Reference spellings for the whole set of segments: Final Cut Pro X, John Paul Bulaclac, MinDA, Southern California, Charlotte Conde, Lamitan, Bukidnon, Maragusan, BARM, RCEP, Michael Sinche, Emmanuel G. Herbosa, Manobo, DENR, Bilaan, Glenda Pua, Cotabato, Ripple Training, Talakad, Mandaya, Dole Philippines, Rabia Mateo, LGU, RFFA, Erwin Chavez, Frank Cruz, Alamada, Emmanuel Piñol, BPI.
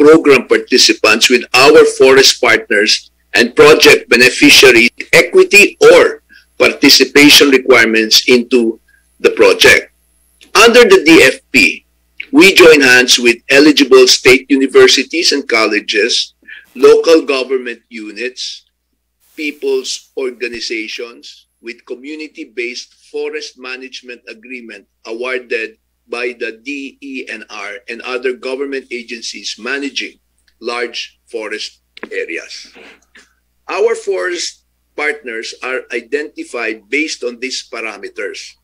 program participants with our forest partners and project beneficiaries equity or participation requirements into the project. Under the DFP, we join hands with eligible state universities and colleges, local government units, people's organizations, with community-based forest management agreement awarded by the DENR and other government agencies managing large forest areas. Our forest partners are identified based on these parameters: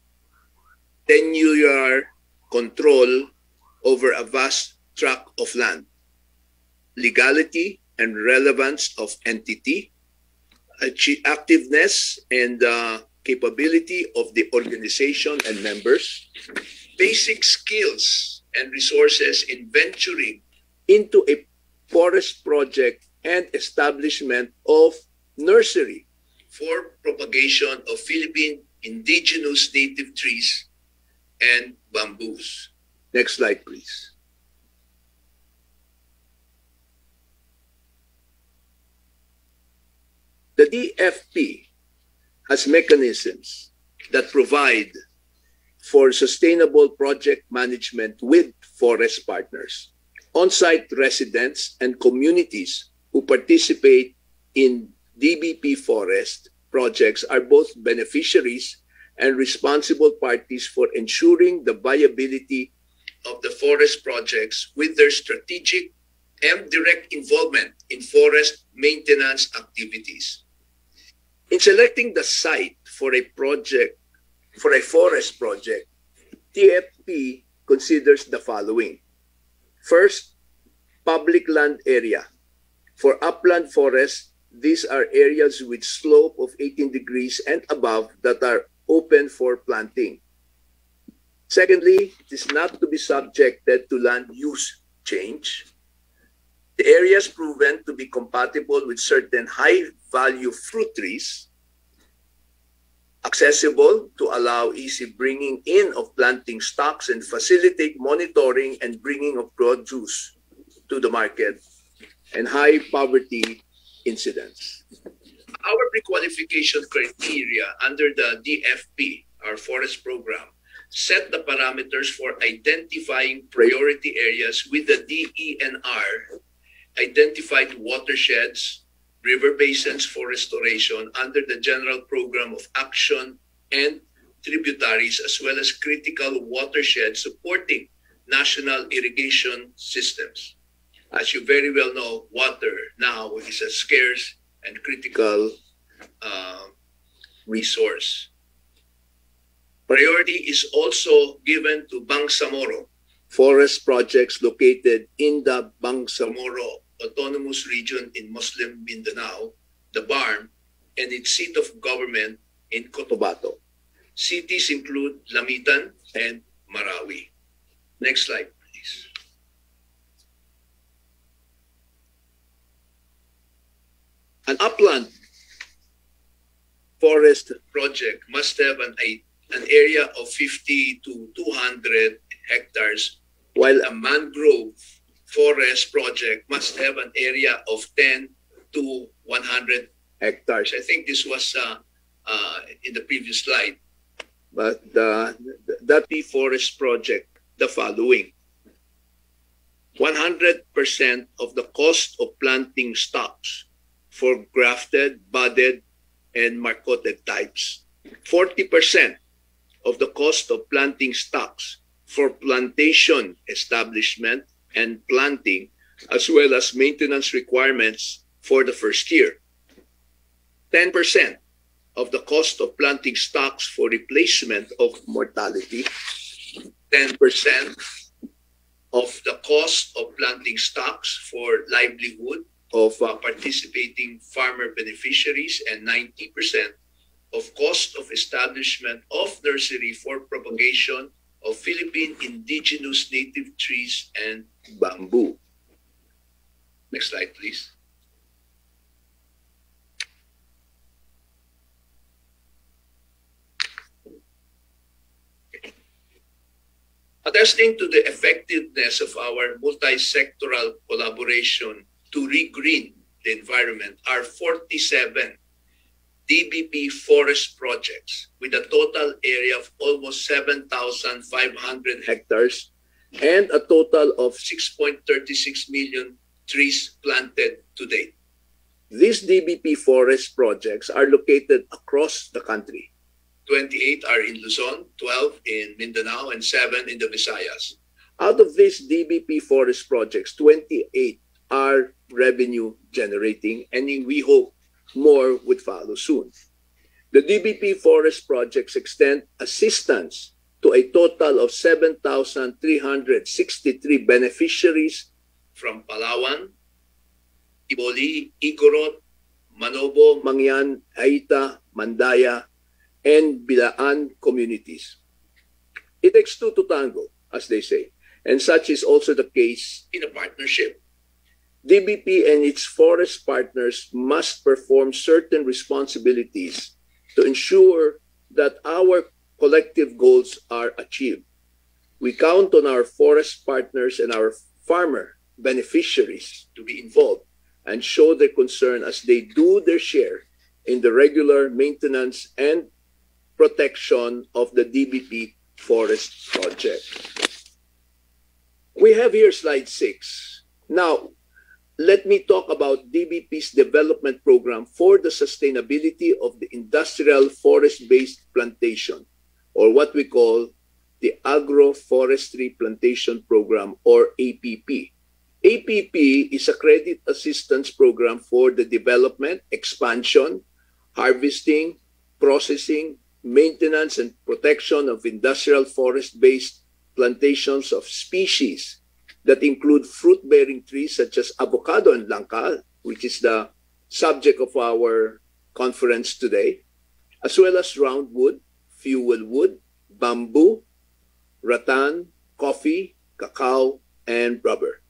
tenure control over a vast tract of land, legality and relevance of entity, activeness and capability of the organization and members, basic skills and resources in venturing into a forest project, and establishment of nursery for propagation of Philippine indigenous native trees and bamboos. Next slide, please. The DFP has mechanisms that provide for sustainable project management with forest partners, on-site residents and communities who participate in DBP forest projects are both beneficiaries and responsible parties for ensuring the viability of the forest projects with their strategic and direct involvement in forest maintenance activities. In selecting the site for a project, for a forest project, DFP considers the following. First, public land area. For upland forests, these are areas with slope of 18 degrees and above that are open for planting. Secondly, it is not to be subjected to land use change. The areas proven to be compatible with certain high-value fruit trees, accessible to allow easy bringing in of planting stocks and facilitate monitoring and bringing of produce to the market, and high poverty incidents. Our pre-qualification criteria under the DFP, our forest program, set the parameters for identifying priority areas with the DENR, identified watersheds, river basins for restoration under the General Program of Action and Tributaries, as well as critical watersheds supporting national irrigation systems. As you very well know, water now is a scarce and critical resource. Priority is also given to Bangsamoro, forest projects located in the Bangsamoro Autonomous Region in Muslim Mindanao, the BARM, and its seat of government in Cotabato. Cities include Lamitan and Marawi. Next slide, please. An upland forest project must have an area of 50 to 200 hectares, while a mangrove forest project must have an area of 10 to 100 hectares. I think this was in the previous slide. But that the forest project, the following: 100% of the cost of planting stocks for grafted, budded, and marcoted types. 40% of the cost of planting stocks for plantation establishment and planting, as well as maintenance requirements for the first year. 10% of the cost of planting stocks for replacement of mortality. 10% of the cost of planting stocks for livelihood of participating farmer beneficiaries, and 90% of cost of establishment of nursery for propagation of Philippine indigenous native trees and bamboo. Next slide, please. At attesting to the effectiveness of our multi-sectoral collaboration to regreen the environment are 47 DBP forest projects with a total area of almost 7,500 hectares and a total of 6.36 million trees planted to date. These DBP forest projects are located across the country. 28 are in Luzon, 12 in Mindanao, and 7 in the Visayas. Out of these DBP forest projects, 28 are revenue generating, and we hope more would follow soon. The DBP forest projects extend assistance to a total of 7,363 beneficiaries from Palawan, Iboli, Igorot, Manobo, Mangyan, Aita, Mandaya, and Bilaan communities. It takes two to tango, as they say, and such is also the case in a partnership. DBP and its forest partners must perform certain responsibilities to ensure that our collective goals are achieved. We count on our forest partners and our farmer beneficiaries to be involved and show their concern as they do their share in the regular maintenance and protection of the DBP forest project. We have here slide 6. Now, let me talk about DBP's development program for the sustainability of the industrial forest-based plantation, or what we call the Agroforestry Plantation Program, or APP. APP is a credit assistance program for the development, expansion, harvesting, processing, maintenance, and protection of industrial forest-based plantations of species that include fruit-bearing trees such as avocado and langka, which is the subject of our conference today, as well as roundwood, fuelwood, bamboo, rattan, coffee, cacao, and rubber.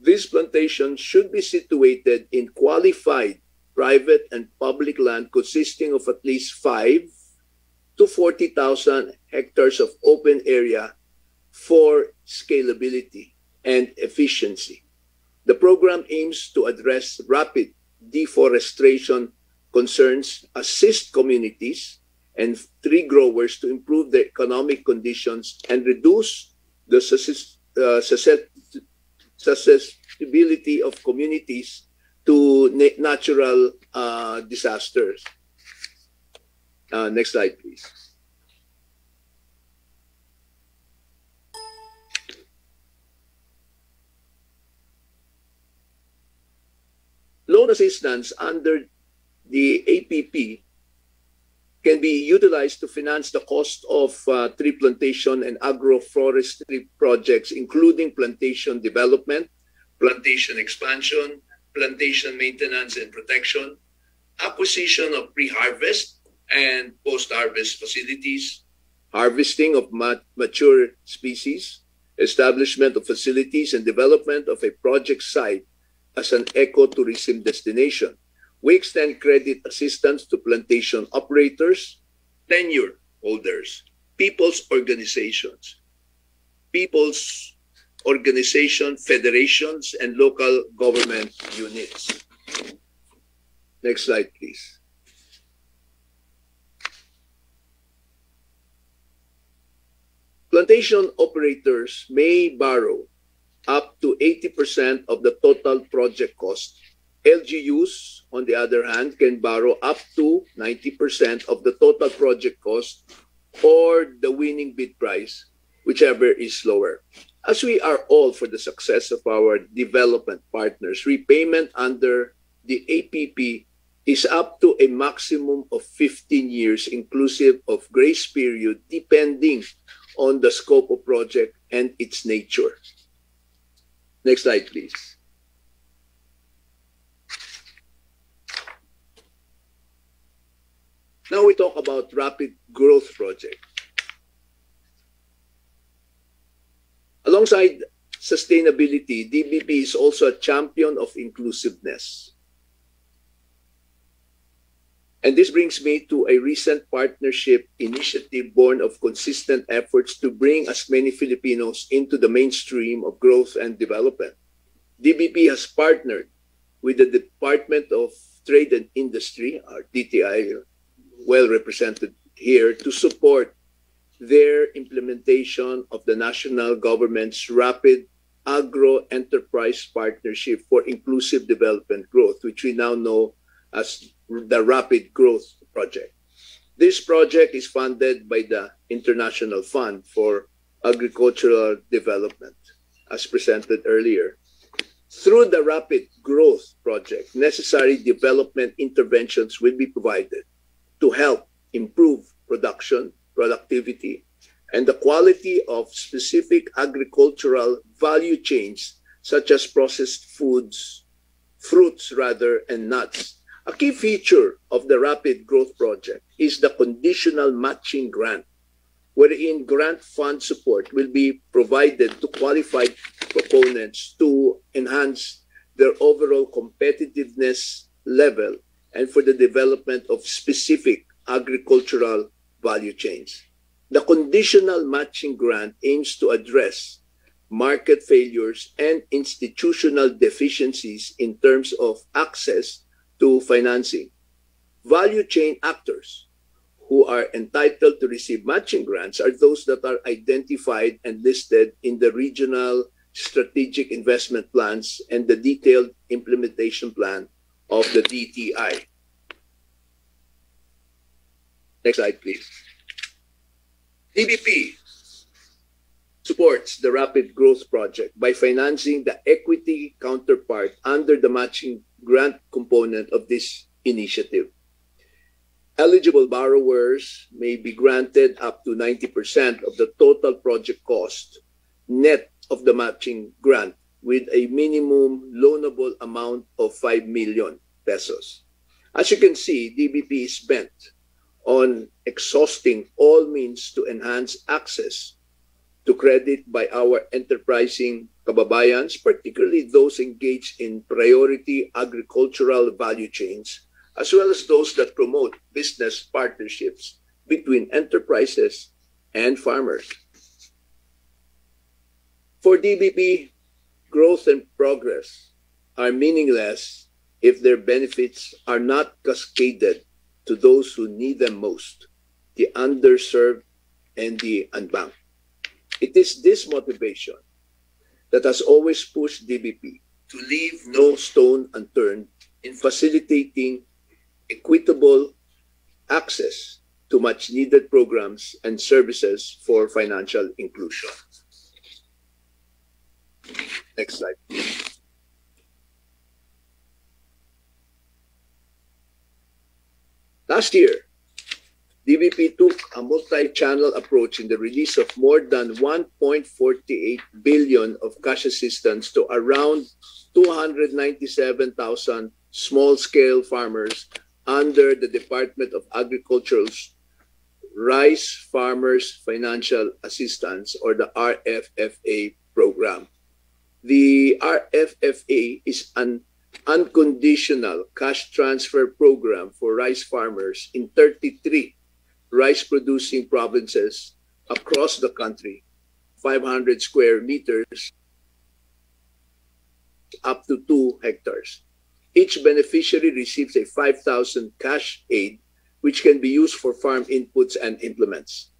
These plantations should be situated in qualified private and public land consisting of at least 5 to 40,000 hectares of open area for scalability and efficiency. The program aims to address rapid deforestation concerns, assist communities and tree growers to improve their economic conditions, and reduce the susceptibility of communities to natural disasters. Next slide, please. Loan assistance under the APP can be utilized to finance the cost of tree plantation and agroforestry projects, including plantation development, plantation expansion, plantation maintenance and protection, acquisition of pre-harvest and post-harvest facilities, harvesting of mature species, establishment of facilities, and development of a project site as an ecotourism destination. We extend credit assistance to plantation operators, tenure holders, people's organizations, federations, and local government units. Next slide, please. Plantation operators may borrow up to 80% of the total project cost. LGUs, on the other hand, can borrow up to 90% of the total project cost or the winning bid price, whichever is lower. As we are all for the success of our development partners, repayment under the APP is up to a maximum of 15 years inclusive of grace period, depending on the scope of project and its nature. Next slide, please. Now we talk about rapid growth project. Alongside sustainability, DBP is also a champion of inclusiveness. And this brings me to a recent partnership initiative born of consistent efforts to bring as many Filipinos into the mainstream of growth and development. DBP has partnered with the Department of Trade and Industry, or DTI, well represented here, to support their implementation of the national government's Rapid Agro-Enterprise Partnership for Inclusive Development Growth, which we now know as the Rapid Growth Project. This project is funded by the International Fund for Agricultural Development, as presented earlier. Through the Rapid Growth Project, necessary development interventions will be provided to help improve production, productivity, and the quality of specific agricultural value chains, such as processed foods, fruits, and nuts. A key feature of the Rapid Growth Project is the conditional matching grant, wherein grant fund support will be provided to qualified proponents to enhance their overall competitiveness level and for the development of specific agricultural value chains. The conditional matching grant aims to address market failures and institutional deficiencies in terms of access to financing. Value chain actors who are entitled to receive matching grants are those that are identified and listed in the regional strategic investment plans and the detailed implementation plan of the DTI. Next slide, please. DBP supports the Rapid Growth Project by financing the equity counterpart under the matching grant component of this initiative. Eligible borrowers may be granted up to 90% of the total project cost, net of the matching grant, with a minimum loanable amount of 5 million pesos. As you can see, DBP is bent on exhausting all means to enhance access to credit by our enterprising kababayans, particularly those engaged in priority agricultural value chains, as well as those that promote business partnerships between enterprises and farmers. For DBP, growth and progress are meaningless if their benefits are not cascaded to those who need them most, the underserved and the unbanked. It is this motivation that has always pushed DBP to leave no stone unturned in facilitating equitable access to much-needed programs and services for financial inclusion. Next slide, please. Last year, DBP took a multi-channel approach in the release of more than 1.48 billion of cash assistance to around 297,000 small-scale farmers under the Department of Agriculture's Rice Farmers Financial Assistance, or the RFFA program. The RFFA is an unconditional cash transfer program for rice farmers in 33 rice-producing provinces across the country, 500 square meters up to 2 hectares. Each beneficiary receives a 5,000 cash aid, which can be used for farm inputs and implements.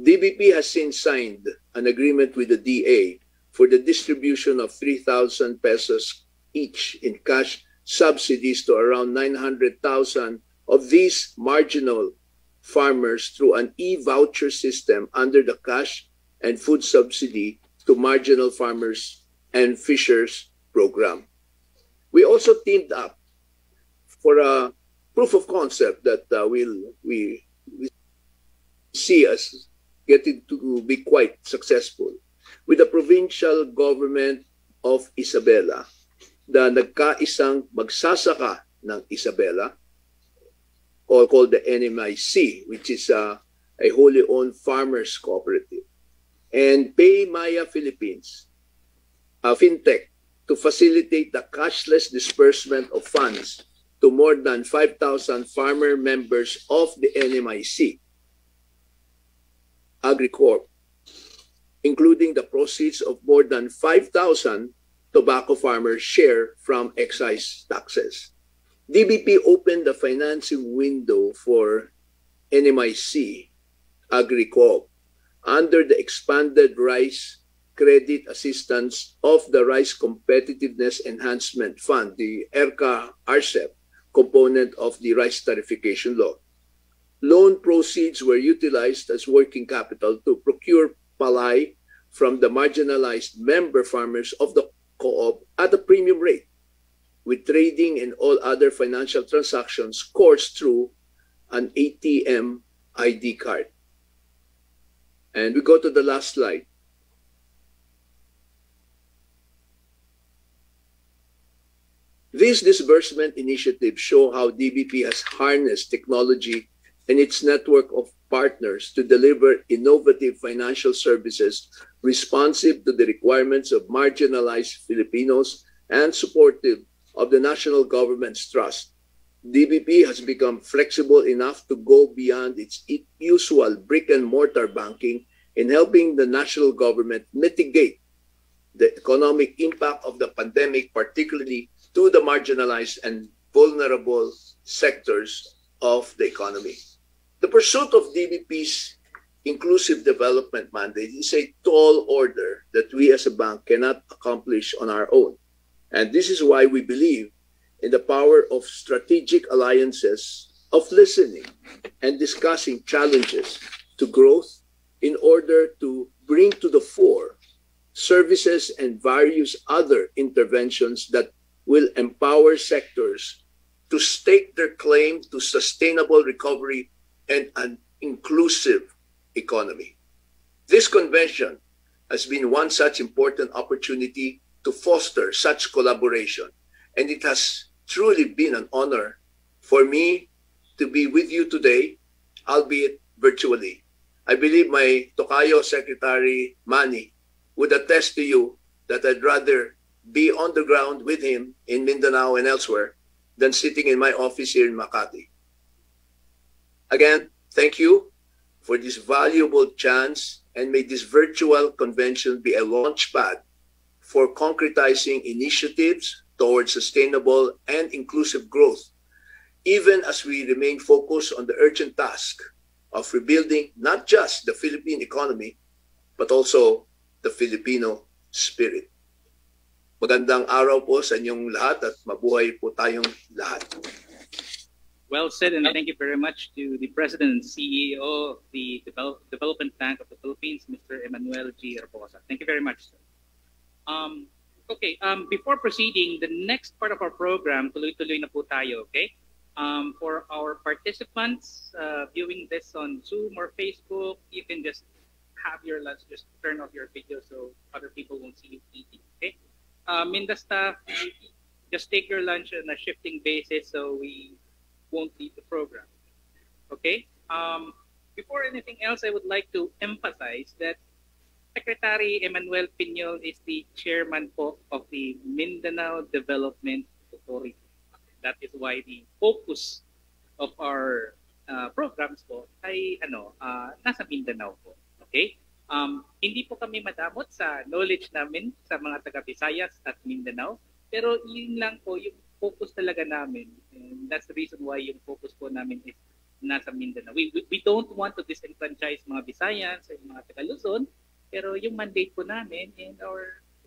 DBP has since signed an agreement with the DA for the distribution of 3,000 pesos each in cash subsidies to around 900,000 of these marginal farmers through an e-voucher system under the Cash and Food Subsidy to Marginal Farmers and Fishers program. We also teamed up for a proof of concept that we see us getting to be quite successful with the provincial government of Isabela, the Nagkaisang Magsasaka ng Isabela, or called the NMIC, which is a wholly owned farmers cooperative, and Pay Maya Philippines, a fintech, to facilitate the cashless disbursement of funds to more than 5,000 farmer members of the NMIC, AgriCorp, including the proceeds of more than 5,000 tobacco farmers' share from excise taxes. DBP opened the financing window for NMIC, AgriCorp, under the expanded rice credit assistance of the Rice Competitiveness Enhancement Fund, the ERCA RCEP component of the rice tariffication law. Loan proceeds were utilized as working capital to procure palay from the marginalized member farmers of the co-op at a premium rate, with trading and all other financial transactions coursed through an ATM ID card. And we go to the last slide. These disbursement initiatives show how DBP has harnessed technology and its network of partners to deliver innovative financial services responsive to the requirements of marginalized Filipinos and supportive of the national government's trust. DBP has become flexible enough to go beyond its usual brick-and-mortar banking in helping the national government mitigate the economic impact of the pandemic, particularly to the marginalized and vulnerable sectors of the economy. The pursuit of DBP's inclusive development mandate is a tall order that we as a bank cannot accomplish on our own. And this is why we believe in the power of strategic alliances, of listening and discussing challenges to growth in order to bring to the fore services and various other interventions that will empower sectors to stake their claim to sustainable recovery and an inclusive economy. This convention has been one such important opportunity to foster such collaboration, and it has truly been an honor for me to be with you today, albeit virtually. I believe my Tocayo Secretary Manny would attest to you that I'd rather be on the ground with him in Mindanao and elsewhere than sitting in my office here in Makati. Again, thank you for this valuable chance, and may this virtual convention be a launchpad for concretizing initiatives towards sustainable and inclusive growth, even as we remain focused on the urgent task of rebuilding not just the Philippine economy, but also the Filipino spirit. Magandang araw po sa inyong lahat at mabuhay po tayong lahat. Well said, and thank you very much to the President and CEO of the Development Bank of the Philippines, Mr. Emmanuel G. Herbosa. Thank you very much, sir. Okay, before proceeding, the next part of our program, tuloy-tuloy na po tayo, okay? For our participants viewing this on Zoom or Facebook, you can just have your lunch, just turn off your video so other people won't see you eating, okay? Minda staff, just take your lunch on a shifting basis so we won't leave the program. Okay? Before anything else, I would like to emphasize that Secretary Emmanuel Piñol is the chairman of the Mindanao Development Authority. That is why the focus of our programs po ay nasa Mindanao po. Okay? Hindi po kami madamot sa knowledge namin sa mga taga-Visayas at Mindanao, pero yun lang po yung focus talaga namin. And that's the reason why yung focus po namin is nasa Mindanao. We don't want to disenfranchise mga Visayas at mga taga-Luzon, pero yung mandate po namin, and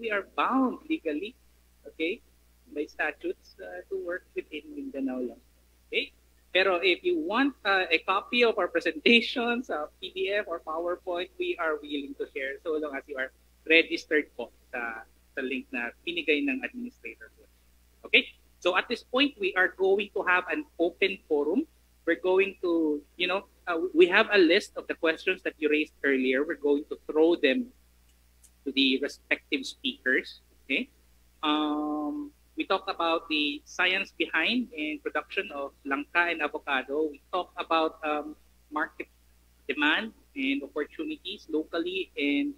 we are bound legally, okay, by statutes to work within Mindanao lang. Okay? Pero if you want a copy of our presentations, PDF or PowerPoint, we are willing to share so long as you are registered po sa link na pinigay ng administrator. Okay? So at this point, we are going to have an open forum. We're going to, we have a list of the questions that you raised earlier. We're going to throw them to the respective speakers. Okay? We talked about the science behind and production of langka and avocado. We talked about market demand and opportunities locally and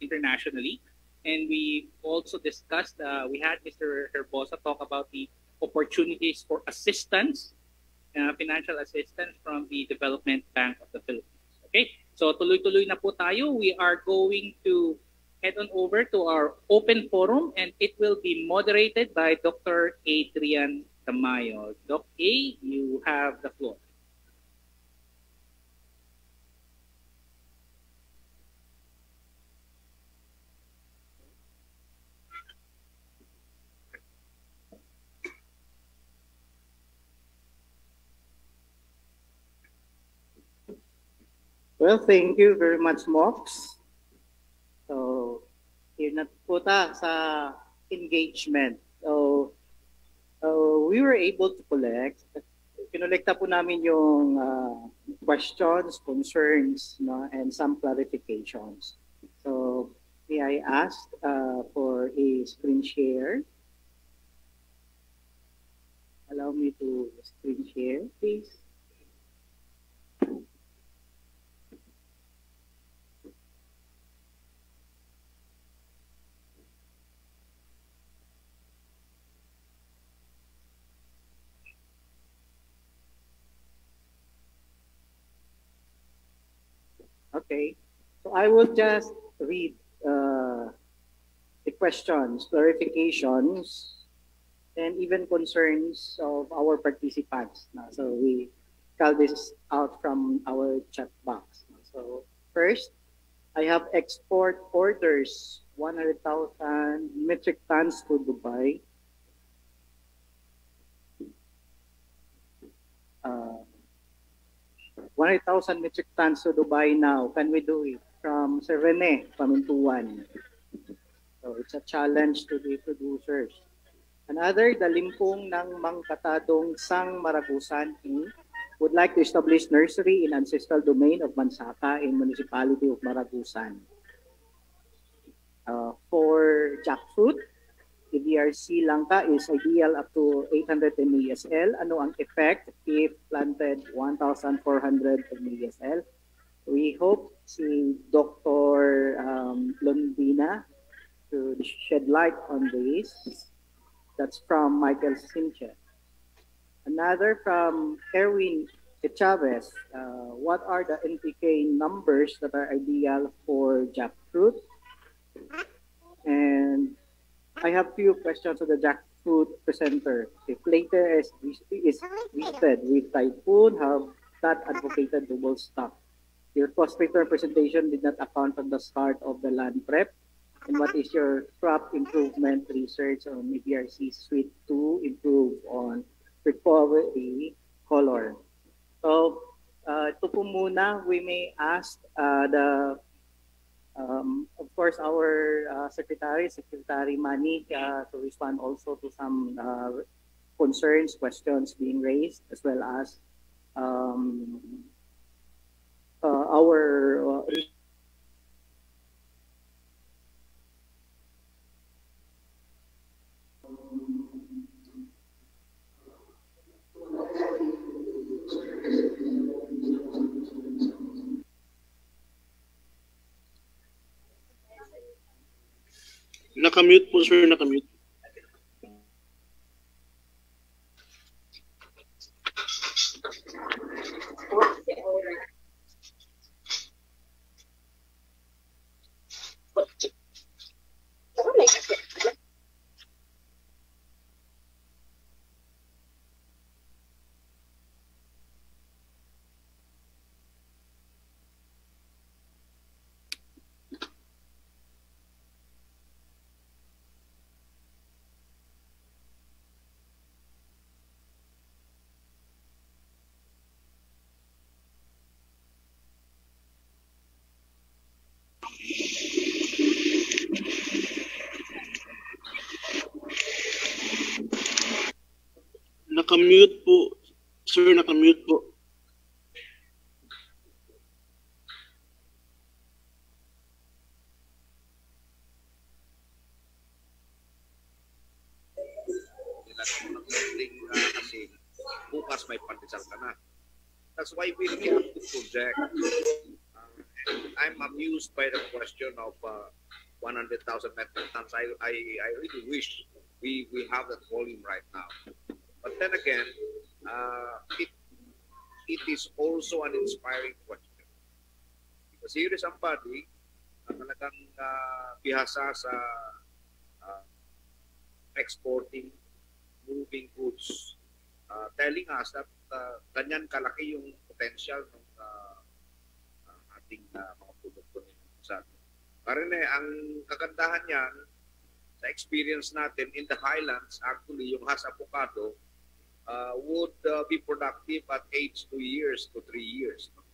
internationally. And we also discussed, we had Mr. Herbosa talk about the opportunities for assistance, financial assistance from the Development Bank of the Philippines. Okay, so tuloy-tuloy na po tayo. We are going to head on over to our open forum, and it will be moderated by Dr. Adrian Tamayo. Doc A, you have the floor. Well, thank you very much, Mox. So, here na po ta sa engagement. So, we were able to collect. Kinolekta po namin yung questions, concerns, no, and some clarifications. So, may I ask for a screen share? Allow me to screen share, please. Okay, so I will just read the questions, clarifications, and even concerns of our participants. So we call this out from our chat box. So first, I have export orders 100,000 metric tons to Dubai. Uh, 100,000 metric tons to Dubai now. Can we do it? From Serene, Pamintuan. So it's a challenge to the producers. Another, the limpong ng Mangkatadong Sang Maragusan would like to establish nursery in ancestral domain of Mansaka in municipality of Maragusan. For jackfruit, the EVIARC Langka is ideal up to 800 MESL. Ano ang effect if planted 1,400 MESL? We hope si Dr. Londina to shed light on this. That's from Michael Sinche. Another from Erwin Chavez. What are the NPK numbers that are ideal for jackfruit? And I have few questions to the jackfruit presenter. If later is listed with typhoon, have that advocated double stock? Your cost return presentation did not account for the start of the land prep. And what is your crop improvement research on EVIARC suite to improve on recovery color? So, ito po muna, we may ask the of course, our Secretary Manny, to respond also to some concerns, questions being raised, as well as our Nakamute po, sir. Nakamute. Nakamute po, sir. Nakamute po. Kasi bukas may partisan ka na. That's why we have to project. I'm amused by the question of 100,000 metric tons. I really wish we have that volume right now. But then again, it is also an inspiring question. Because here is somebody na talagang bihasa sa exporting, moving goods, telling us that ganyan kalaki yung potential ng ating mga produkto sa atin. Karene, ang kagandahan niyan sa experience natin in the highlands, actually yung Hass avocado would be productive at age 2 years to 3 years. No?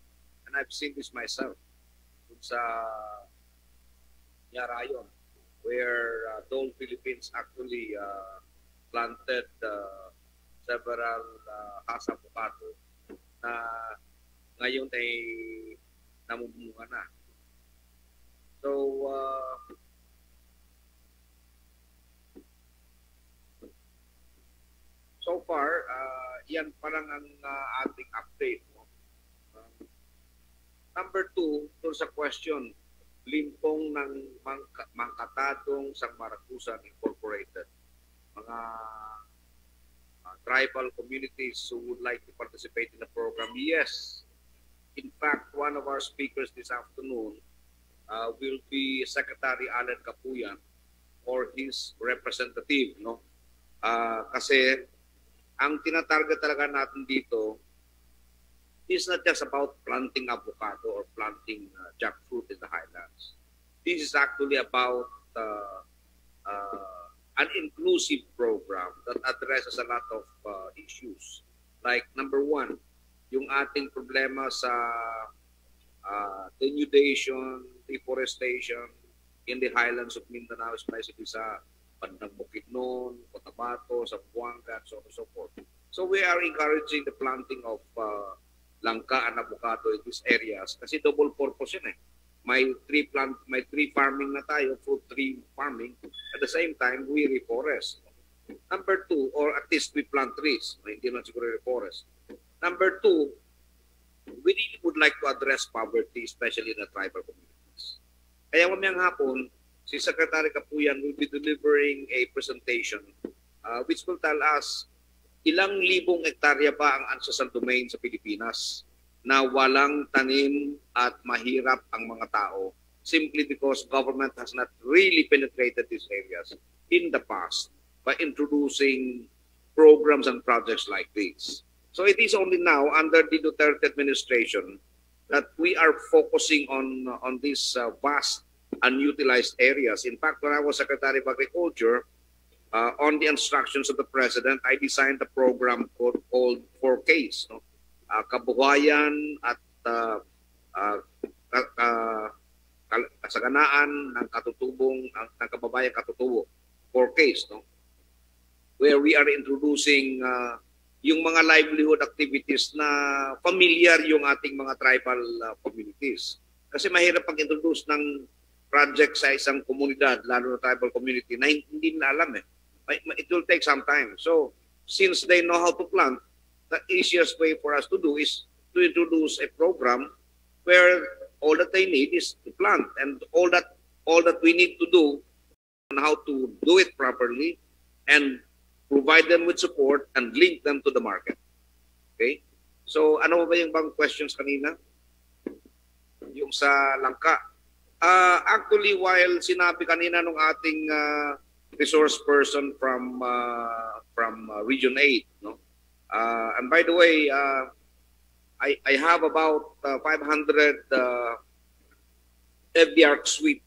And I've seen this myself dun sa Yarayon, where Dole Philippines actually planted several Hass avocado na ngayon ay namumunga na. So, so far, yan parang ang ating update. No? Number 2, to sa question, limpong ng Mangkatadong sang Maragusan Incorporated. Mga tribal communities who would like to participate in the program. Yes. In fact, one of our speakers this afternoon will be Secretary Alan Capuyan or his representative. No? Kasi ang tinatarget talaga natin dito is not just about planting avocado or planting jackfruit in the highlands. This is actually about an inclusive program that addresses a lot of issues. Like number 1, yung ating problema sa denudation, deforestation in the highlands of Mindanao, especially sa bandang Bukidnon, Cotabato, sa Buanga, so on and so forth. So we are encouraging the planting of langka and avocado in these areas kasi double purpose yun eh. May tree farming na tayo, fruit tree farming. At the same time, we reforest. Number 2, or at least we plant trees. Hindi na siguro reforest. Number 2, we really would like to address poverty, especially in the tribal communities. Kaya mamayang hapon, si Secretary Capuyan will be delivering a presentation which will tell us ilang libong hektarya ba ang ancestral domain sa Pilipinas na walang tanim at mahirap ang mga tao simply because government has not really penetrated these areas in the past by introducing programs and projects like these. So it is only now under the Duterte administration that we are focusing on these vast unutilized areas. In fact, when I was Secretary of Agriculture, on the instructions of the President, I designed a program called 4Ks, no? Kabuhayan at kasaganaan ng katutubong, ng kababayang katutubo, 4Ks, no? Where we are introducing yung mga livelihood activities na familiar yung ating mga tribal communities. Kasi mahirap pag-introduce ng project sa isang komunidad, lalo na tribal community, na hindi na alam eh. It will take some time. So, since they know how to plant, the easiest way for us to do is to introduce a program where all that they need is to plant, and all that we need to do on how to do it properly and provide them with support and link them to the market. Okay? So, ano ba yung bang questions kanina? Yung sa langka. Actually, while sinabi kanina nung ating resource person from Region 8, no? And by the way, I have about 500 EVIARC sweet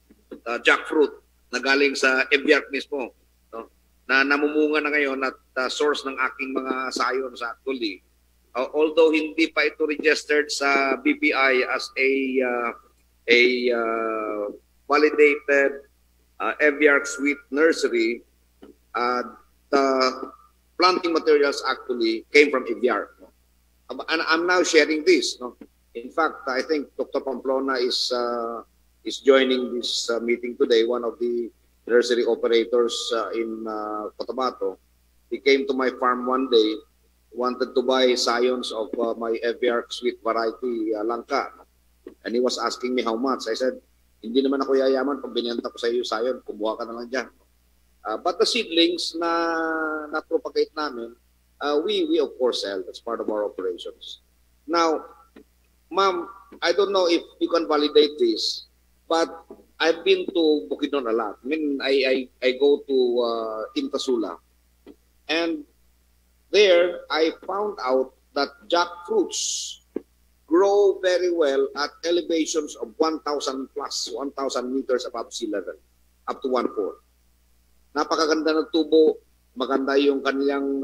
jackfruit na galing sa EVIARC mismo, no? Na namumunga na ngayon at source ng aking mga sayon sa actually. Although hindi pa ito registered sa BPI as a validated EVIARC sweet nursery, the planting materials actually came from EVIARC. No? And I'm now sharing this. No? In fact, I think Dr. Pamplona is joining this meeting today, one of the nursery operators in Cotabato. He came to my farm one day, wanted to buy scions of my EVIARC sweet variety, langka. No? And he was asking me how much. I said, hindi naman ako yayaman pag binenta ko sa iyo sayon, kumuha ka na lang dyan. But the seedlings na propagate namin, we of course sell. That's part of our operations. Now, ma'am, I don't know if you can validate this, but I've been to Bukidnon a lot. I mean, I go to Intasula. And there, I found out that jackfruits grow very well at elevations of 1,000 plus, 1,000 meters above sea level, up to 1.4. Napakaganda ng tubo, maganda yung kanilang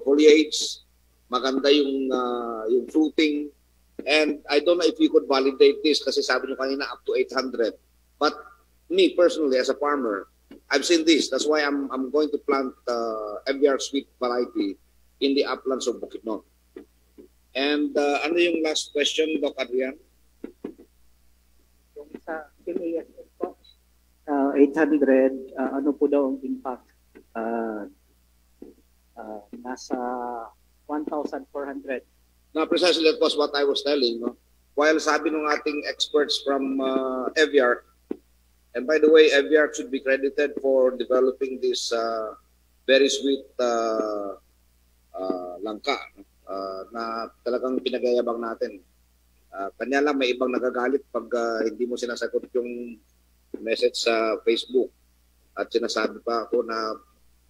foliage, maganda yung fruiting, and I don't know if you could validate this kasi sabi nyo kanina up to 800. But me personally as a farmer, I've seen this. That's why I'm going to plant EVIARC sweet variety in the uplands of Bukidnon. And ano yung last question, Doc Adrian? Yung sa PILAS. 800, ano po daw ang impact? Nasa 1,400. Now, precisely that was what I was telling. No? While sabi ng ating experts from EVIARC, and by the way, EVIARC should be credited for developing this very sweet langka na talagang pinagayabang natin. Kanya lang may ibang nagagalit pag hindi mo sinasagot yung message sa Facebook at sinasabi pa ako na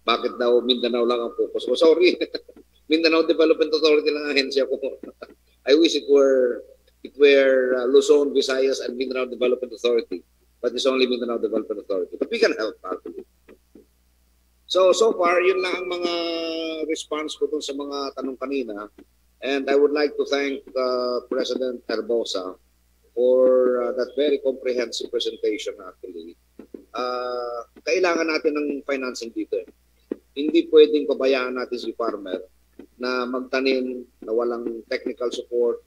bakit daw Mindanao lang ang focus ko. Sorry, Mindanao Development Authority lang ang ahensya ko. I wish it were Luzon, Visayas, and Mindanao Development Authority, but it's only Mindanao Development Authority. But we can help actually. So far, yun lang ang mga response ko dun sa mga tanong kanina, and I would like to thank President Herbosa for that very comprehensive presentation actually. Kailangan natin ng financing dito. Hindi pwedeng pabayaan natin si farmer na magtanim na walang technical support,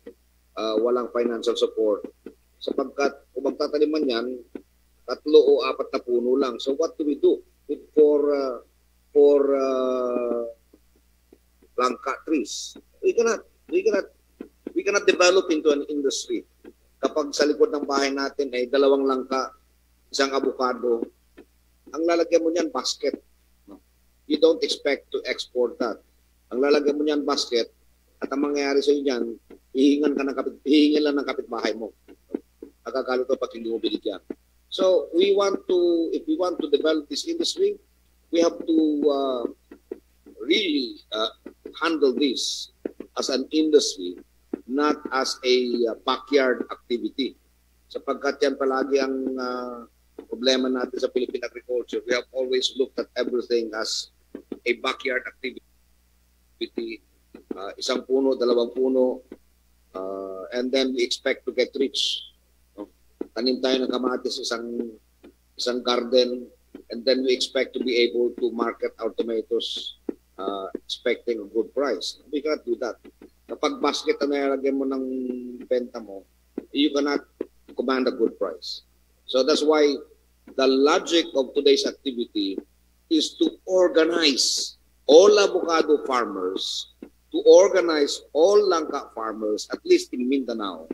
walang financial support. Sapagkat kung magtataniman yan, 3 o 4 na puno lang. So what do we do for langka trees? We cannot develop into an industry kapag sa likod ng bahay natin ay 2 langka, 1 avocado, ang lalagyan mo niyan basket. You don't expect to export that. Ang lalagyan mo niyan basket at ang mangyayari sa iyo niyan, hihingan lang ng kapitbahay mo. Nakakalo to pag hindi mo binigyan. So, if we want to develop this industry, we have to really handle this as an industry, not as a backyard activity. Sapagkat yan palagi ang problema natin sa Philippine agriculture. We have always looked at everything as a backyard activity. Isang puno, 2 puno, and then we expect to get rich. No? Tanim tayo ng kamatis, isang garden, and then we expect to be able to market our tomatoes expecting a good price. We cannot do that. Kapag basket na nalagyan mo ng benta mo, you cannot command a good price. So that's why the logic of today's activity is to organize all avocado farmers, to organize all langka farmers, at least in Mindanao,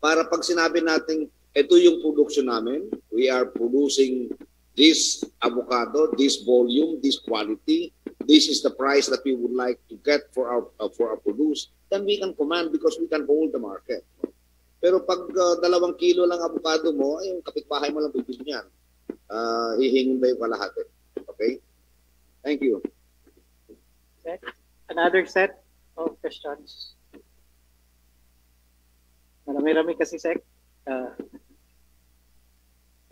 para pag sinabi natin, ito yung production namin, we are producing this avocado, this volume, this quality, this is the price that we would like to get for our produce, then we can command because we can hold the market. Pero pag 2 kilo lang avocado mo, yung kapitbahay mo lang bibili niyan. Hihingin ba yung lahat? Okay? Thank you. Another set of questions. Marami-rami kasi, Sec.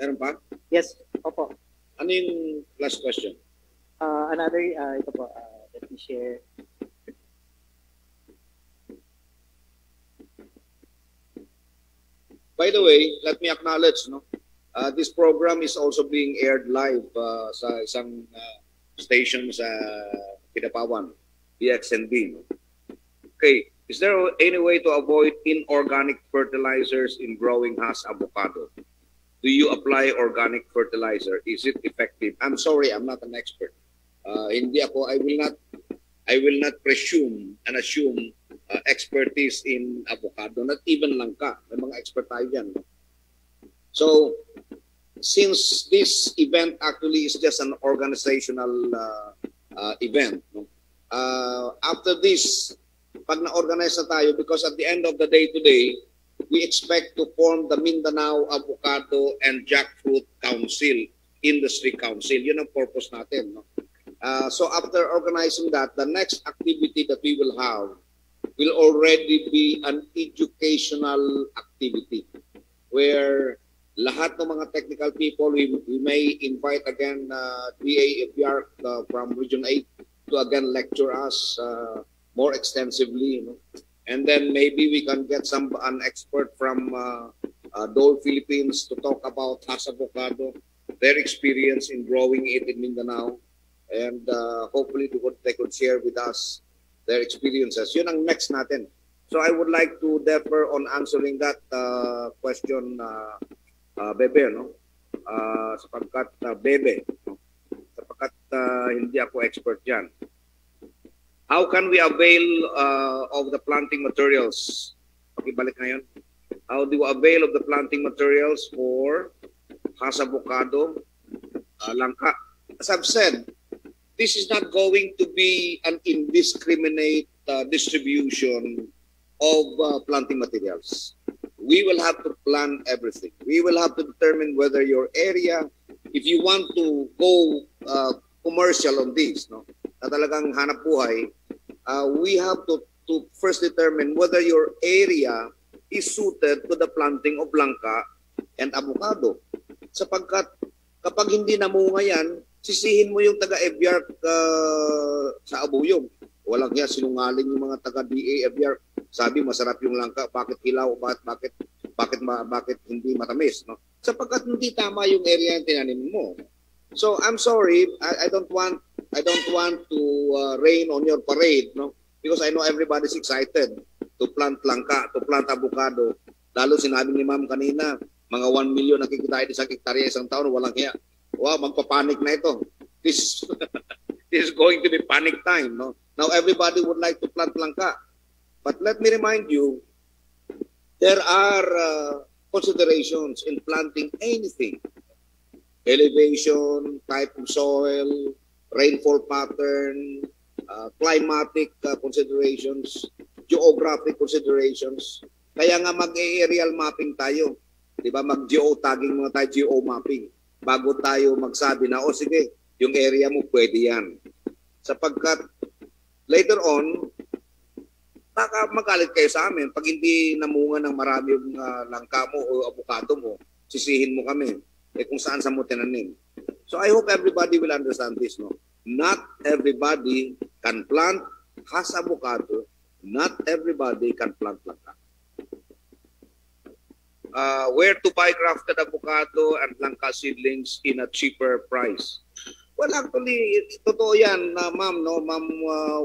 Meron pa? Yes, opo. Ano yung last question? Another, ito po, let me share. By the way, let me acknowledge, no, this program is also being aired live sa isang station sa Pinapawan, BXNB. No? Okay, is there any way to avoid inorganic fertilizers in growing Hass avocado? Do you apply organic fertilizer? Is it effective? I'm sorry, I'm not an expert. Hindi ako, I will not presume and assume expertise in avocado, not even langka. May mga expert tayo dyan. So, since this event actually is just an organizational event, no? After this, pag na-organize na tayo, because at the end of the day today, we expect to form the Mindanao Avocado and Jackfruit Council, Industry Council. Yun ang purpose natin, no? So after organizing that, the next activity that we will have will already be an educational activity where lahat ng mga technical people, we may invite again DA, EVIARC from Region 8 to again lecture us more extensively, you know? And then maybe we can get an expert from Dole Philippines to talk about Hass avocado, their experience in growing it in Mindanao. And hopefully they could share with us their experiences. Yun ang next natin. So I would like to defer on answering that question, Bebe, no? Sapagkat, Bebe, sapagkat hindi ako expert dyan. How can we avail of the planting materials? Okay, balik na yun. How do we avail of the planting materials for Hass avocado, langka? As I've said, this is not going to be an indiscriminate distribution of planting materials. We will have to plan everything. We will have to determine whether your area, if you want to go commercial on this, no, na talagang hanap buhay, we have to first determine whether your area is suited to the planting of langka and avocado. Sapagkat kapag hindi namunga yan, sisihin mo yung taga-EVIARC sa Abuyog. Walang yan, sinungaling yung mga taga-DA, EVIARC. Sabi, masarap yung langka. Bakit hilaw? Bakit hindi matamis? No? Sapagkat hindi tama yung area yung tinanim mo. So, I'm sorry. I don't want to rain on your parade, no? Because I know everybody's excited to plant langka, to plant avocado. Lalo sinabi ni Ma'am kanina, mga 1 million nakikitain sa hektarya isang taon, walang hiya. Wow, magpapanik na ito. This is going to be panic time, no? Now everybody would like to plant langka. But let me remind you, there are considerations in planting anything. Elevation, type of soil, rainfall pattern, climatic considerations, geographic considerations. Kaya nga mag-aerial mapping tayo. Diba? Mag-geotagging muna tayo, geo-mapping, bago tayo magsabi na, o sige, yung area mo pwede yan. Sapagkat later on, baka magalit kayo sa amin pag hindi namunga ng marami yung langka mo o avocado mo, sisihin mo kami. Eh kung saan mo tinanim. So I hope everybody will understand this, no? Not everybody can plant Hass avocado. Not everybody can plant langka. Where to buy grafted avocado and langka seedlings in a cheaper price? Well, actually, totoo yan, ma'am, no? Ma'am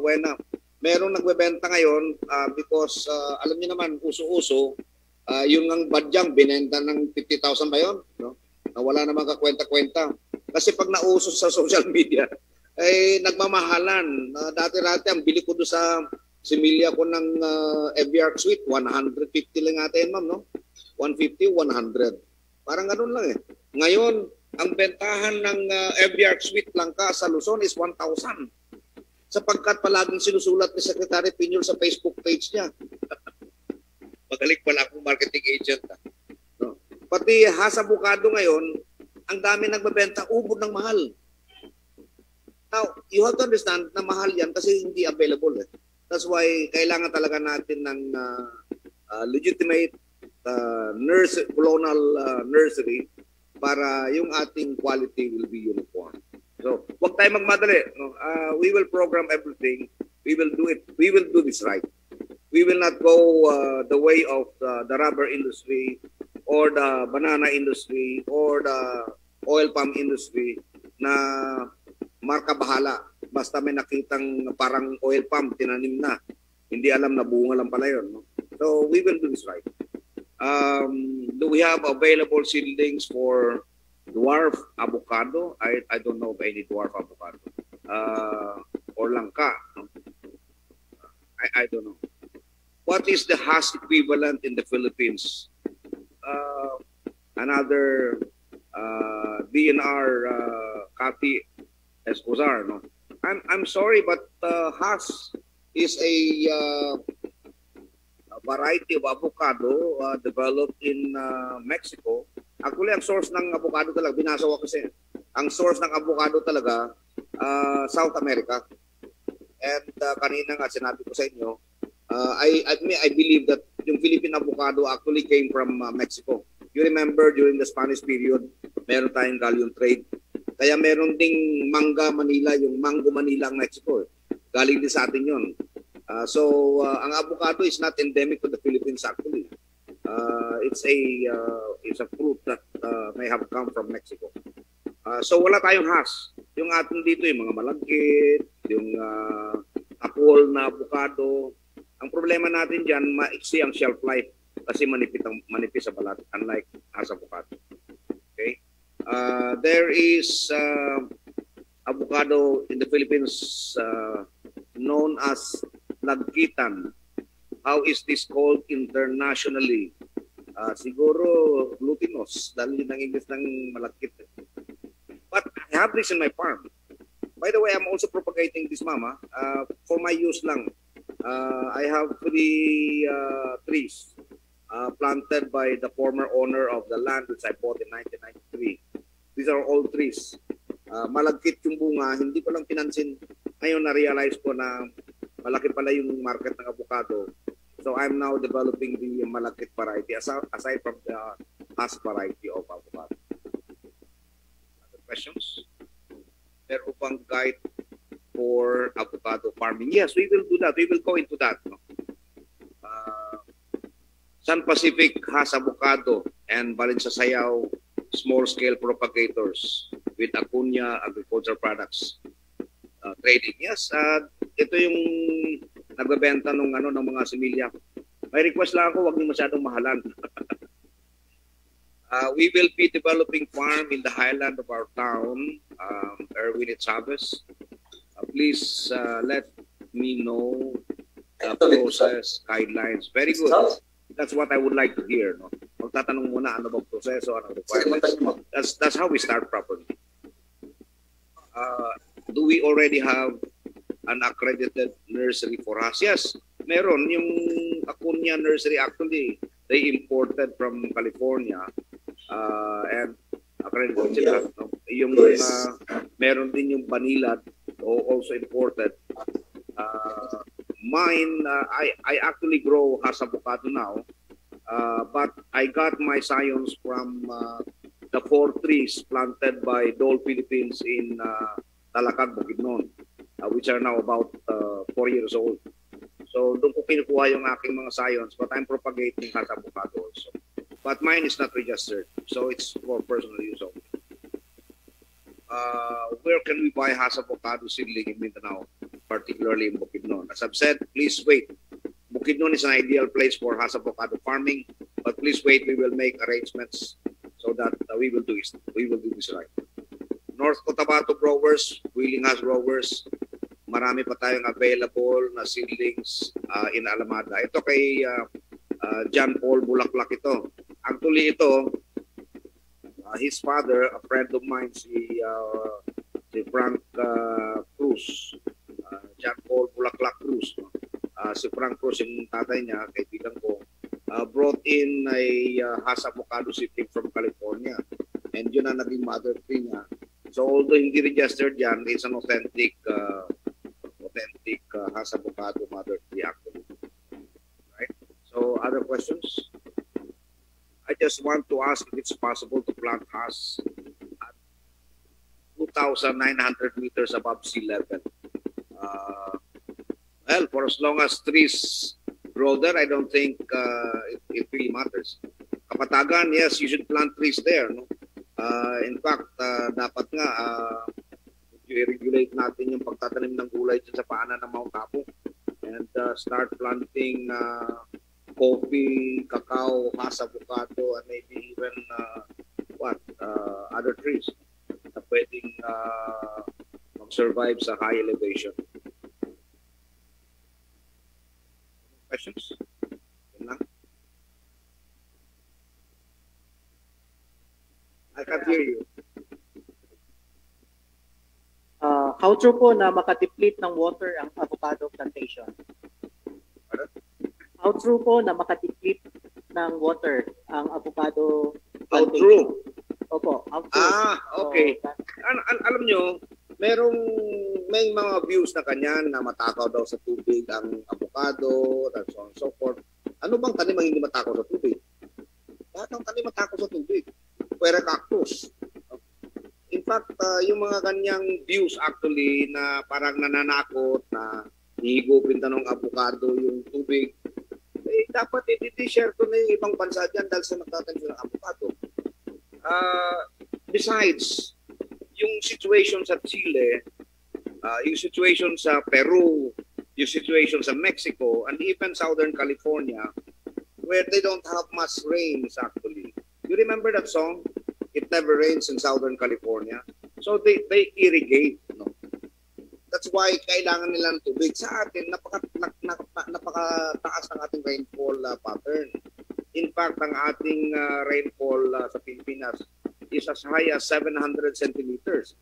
Wena. Merong nagbebenta ngayon because alam niyo naman, uso-uso, yung ang badyang binenta ng 50,000 ba yun? No? Na wala namang kakwenta-kwenta. Kasi pag nauso sa social media, eh, nagmamahalan. Dati-dati, ang bili ko doon sa similya ko ng EVIARC Suite, 150 lang ata yan, ma'am, no? 150, 100. Parang ganun lang eh. Ngayon, ang bentahan ng EVIARC Suite langka sa Luzon is 1,000. Sapagkat palaging sinusulat ni Secretary Piñol sa Facebook page niya. Magaling pala akong marketing agent. No? Pati Hass avocado ngayon, ang dami nagbabenta, ubod ng mahal. Now, you have to understand na mahal yan kasi hindi available eh. That's why kailangan talaga natin ng legitimate nursery para yung ating quality will be uniform. So, wag tayo magmadali. No? We will program everything. We will do it. We will do this right. We will not go the way of the rubber industry or the banana industry or the oil palm industry na marka bahala. Basta may nakitang parang oil palm, tinanim na. Hindi alam na bunga lang pala yun. No? So, we will do this right. Do we have available seedlings for dwarf avocado? I don't know of any dwarf avocado. Or langka. No? I don't know. What is the Hass equivalent in the Philippines? Another DNR Kati Escozar. No, I'm sorry, but Hass is a variety of avocado developed in Mexico. Actually, ang source ng avocado talaga, binasa ko kasi, ang source ng avocado talaga, South America. And kanina nga, sinabi ko sa inyo, I believe that yung Philippine avocado actually came from Mexico. You remember, during the Spanish period, meron tayong galleon trade. Kaya meron ding mangga Manila, yung mango Manila ang Mexico. Galing din sa atin yun. So, ang avocado is not endemic to the Philippines actually. It's a fruit that may have come from Mexico. So wala tayong Hass. Yung atin dito yung mga malagkit, yung apple na avocado. Ang problema natin diyan, maiksi ang shelf life kasi manipis sa balat, unlike Hass avocado. Okay? There is avocado in the Philippines known as lagkitan. How is this called internationally? Siguro glutinous, dahil yun ang English ng malagkit. But I have this in my farm. By the way, I'm also propagating this, mama, for my use lang. I have three trees planted by the former owner of the land which I bought in 1993. These are all trees. Malagkit yung bunga, hindi ko lang pinansin. Ngayon na-realize ko na malaki pala yung market ng avocado. So I'm now developing the malakit variety aside from the Hass variety of avocado. Other questions? Meron bang guide for avocado farming? Yes, we will do that. We will go into that. No? Sun Pacific has avocado and Valensasayaw small-scale propagators with Acuna Agricultural Products trading. Yes, ito yung nagbebenta ng ano ng mga similya. May request lang ako, wag niyo masyadong mahalan. We will be developing farm in the highland of our town, Erwin at Chavez. Please let me know the process guidelines. Very good. That's what I would like to hear. No? Magtatanong muna ano bang proseso, ano requirements. That's how we start properly. Do we already have an accredited nursery for us? Yes, meron. Yung Acuna nursery, actually, they imported from California. And accredited sila. No? Yung meron din yung Banilad, also imported. Mine, I actually grow Hass avocado now. But I got my scions from the 4 trees planted by Dole Philippines in Talakad, Bukidnon, which are now about 4 years old. So doon ko pinukuha yung aking mga scions, but I'm propagating Hass avocado also. But mine is not registered, so it's for personal use only. Where can we buy Hass avocado seedling in Mindanao, particularly in Bukidnon? As I've said, please wait. Bukidnon is an ideal place for Hass avocado farming, but please wait. We will make arrangements so that we will do this right. North Cotabato growers, Wheeling Hass growers, marami pa tayong available na seedlings in Alamada. Ito kay John Paul Bulaclac ito. Actually ito, his father, a friend of mine, si Frank Cruz, John Paul Bulaclac Cruz. Si Frank Cruz, yung tatay niya, kaibigan ko, brought in a Hass avocado seedling from California. And yun ang naging mother tree niya. So although hindi registered yan, it's an authentic Hass avocado mother tree actually. Right? So other questions? I just want to ask if it's possible to plant Hass at 2,900 meters above sea level. Well, for as long as trees grow there, I don't think it really matters. Kapatagan, yes, you should plant trees there. No? In fact, dapat nga i-regulate natin yung pagtatanim ng gulay sa paanan ng Mount Apo and start planting coffee, cacao, Hass avocado, and maybe even other trees na pwedeng mag-survive sa high elevation. Questions? I I can't hear you. How true po na makadeplete ng water ang avocado plantation? How true po na makadeplete ng water ang avocado plantation? How true? Opo, how true. Ah, okay. So, alam nyo, may mga views na kanyan na matakaw daw sa tubig ang avocado, and so on and so forth. Ano bang tanim ang hindi matakaw sa tubig? Lahat ng tanim matakaw sa tubig. Pwera cactus. In fact, yung mga kanyang views actually na parang nananakot na higupin tanong avocado yung tubig, eh, dapat i-share ko na yung ibang bansa dyan dahil sa nagtatanim ng avocado. Besides, yung situation sa Chile, yung situation sa Peru, yung situation sa Mexico, and even Southern California, where they don't have much rains actually. You remember that song? It never rains in Southern California. So they irrigate. No? That's why kailangan nila ng tubig. Sa atin, napakataas ang ating rainfall pattern. In fact, ang ating rainfall sa Pilipinas is as high as 700 centimeters.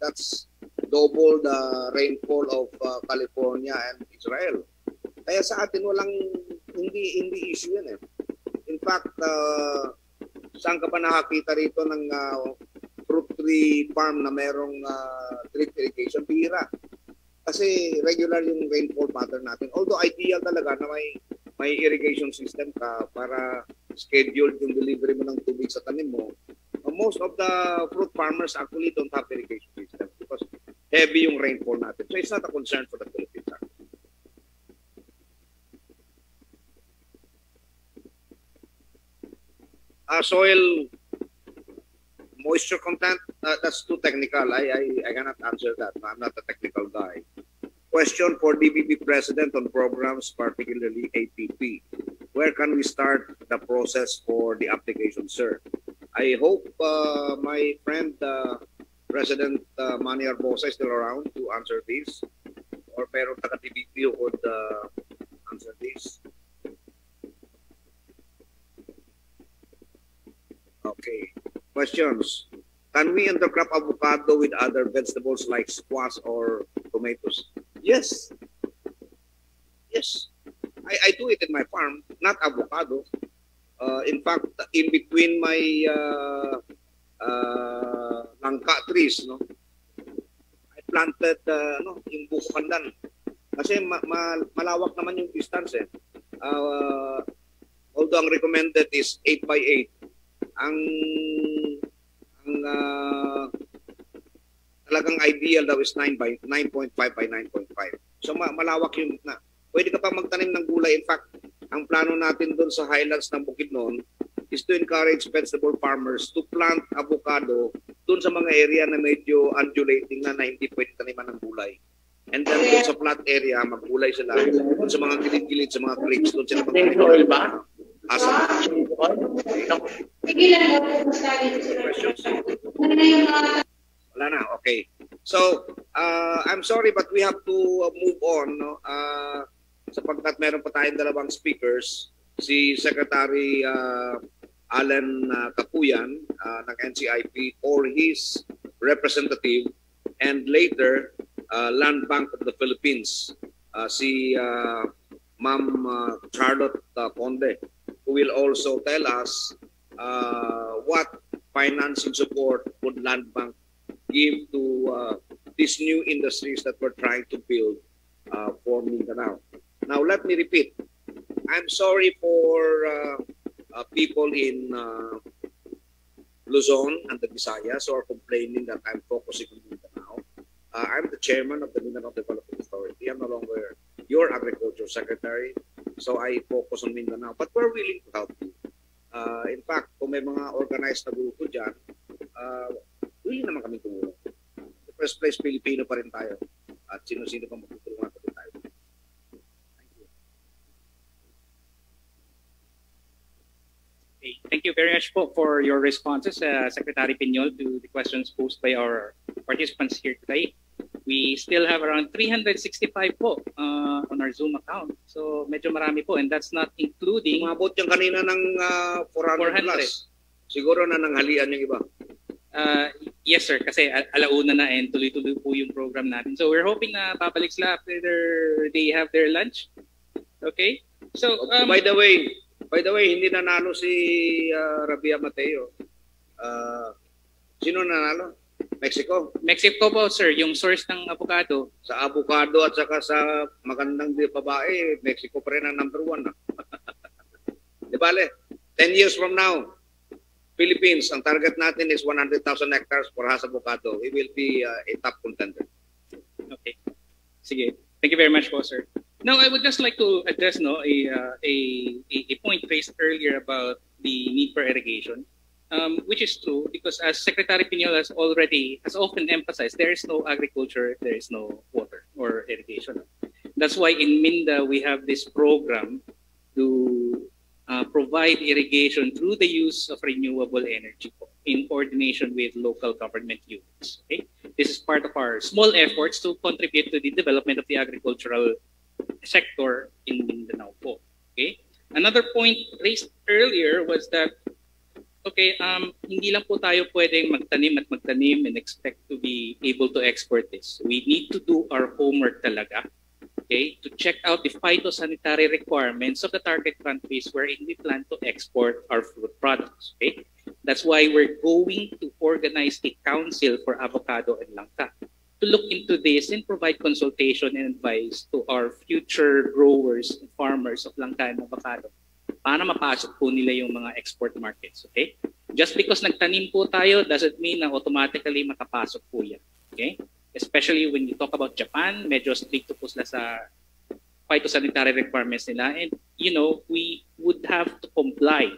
That's double the rainfall of California and Israel. Kaya sa atin, hindi issue yan eh. In fact, saan ka ba nakakita rito ng fruit tree farm na merong drip irrigation? Pihira. Kasi regular yung rainfall pattern natin. Although ideal talaga na may irrigation system ka para scheduled yung delivery mo ng tubig sa tanim mo. Most of the fruit farmers actually don't have irrigation system because heavy yung rainfall natin. So it's not a concern for the Philippines. Soil moisture content, that's too technical. I cannot answer that. I'm not a technical guy. Question for DBP President on programs, particularly APP. Where can we start the process for the application, sir? I hope my friend President Manny Herbosa is still around to answer this. Or pero taka DBP would answer this. Okay. Questions. Can we intercrop avocado with other vegetables like squash or tomatoes? Yes. Yes. I do it in my farm, not avocado. In fact, in between my langka trees, no, I planted yung buko pandan. Kasi malawak naman yung distance eh. Although ang recommended is 8x8. Ang talagang ideal daw is 9.5 by 9.5. So malawak yung na. Pwede ka pa magtanim ng gulay. In fact, ang plano natin doon sa highlands ng Bukidnon is to encourage vegetable farmers to plant avocado doon sa mga area na medyo undulating na hindi pwede taniman ng gulay. And then doon sa flat area, maggulay sila. Doon sa mga gilid-gilid, sa mga creeks, doon sila magtanim. Awesome. Wala na, okay. So, I'm sorry but we have to move on, no? Sapagkat meron pa tayong dalawang speakers, si Secretary Alan Capuyan ng NCIP or his representative, and later Land Bank of the Philippines, si Ma'am Charlotte Conde, who will also tell us what financing support would Land Bank give to these new industries that we're trying to build for Mindanao. Now, let me repeat. I'm sorry for people in Luzon and the Visayas who are complaining that I'm focusing on Mindanao. I'm the chairman of the Mindanao Development Authority. I'm no longer your agriculture secretary. So I focus on Mindanao, but we're willing to help you. In fact, kung may mga organized na grupo dyan, willing naman kami tumulong. The first place, Pilipino pa rin tayo. At sino-sino pa magtutulungan pa rin tayo. Thank you. Okay. Thank you very much for your responses, Secretary Piñol, to the questions posed by our participants here today. We still have around 365 po on our Zoom account. So medyo marami po, and that's not including... Umabot yung kanina ng 400 plus. Siguro na nanghalian yung iba. Yes sir, kasi alauna na and tuloy-tuloy po yung program natin. So we're hoping na babalik sila after they have their lunch. Okay? So by the way, hindi nanalo si Rabia Mateo. Sino nanalo? Mexico? Mexico po sir, yung source ng avocado. Sa avocado at saka sa magandang babae, Mexico pa rin ang #1. Di bale, 10 years from now, Philippines, ang target natin is 100,000 hectares for Hass avocado. It will be a top contender. Okay. Sige. Thank you very much po, sir. Now, I would just like to address a point raised earlier about the need for irrigation, which is true because as Secretary Piñol has often emphasized, there is no agriculture, there is no water or irrigation. That's why in Minda, we have this program to provide irrigation through the use of renewable energy in coordination with local government units. Okay? This is part of our small efforts to contribute to the development of the agricultural sector in Mindanao. Okay? Another point raised earlier was that, okay, hindi lang po tayo pwedeng magtanim and expect to be able to export this. We need to do our homework talaga. Okay, to check out the phytosanitary requirements of the target countries wherein we plan to export our food products. Okay, that's why we're going to organize a council for avocado and langka to look into this and provide consultation and advice to our future growers and farmers of langka and avocado para mapasok po nila yung mga export markets. Okay, just because nagtanim po tayo doesn't mean na automatically makapasok po yan. Okay. Especially when you talk about Japan, medyo stricto po sila sa phytosanitary requirements nila. And, you know, we would have to comply.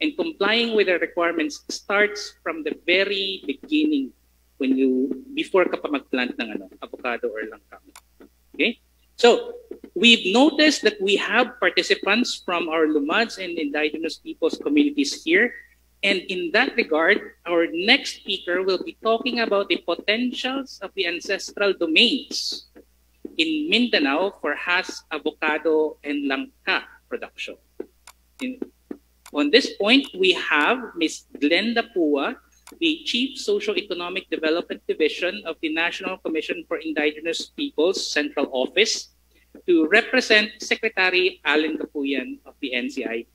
And complying with the requirements starts from the very beginning when you, before ka pa mag-plant ng avocado or langka. Okay? So, we've noticed that we have participants from our Lumads and indigenous peoples communities here. And in that regard, our next speaker will be talking about the potentials of the ancestral domains in Mindanao for Hass, avocado, and langka production. On this point, we have Ms. Glenda Pua, the Chief Socioeconomic Development Division of the National Commission for Indigenous Peoples Central Office, to represent Secretary Alan Capuyan of the NCIP.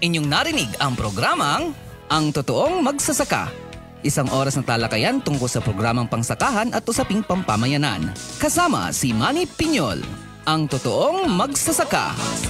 Inyong narinig ang programang Ang Totoong Magsasaka. Isang oras na talakayan tungkol sa programang pangsakahan at usaping pampamayanan. Kasama si Manny Piñol. Ang Totoong Magsasaka.